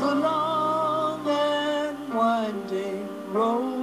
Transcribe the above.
the long and winding road.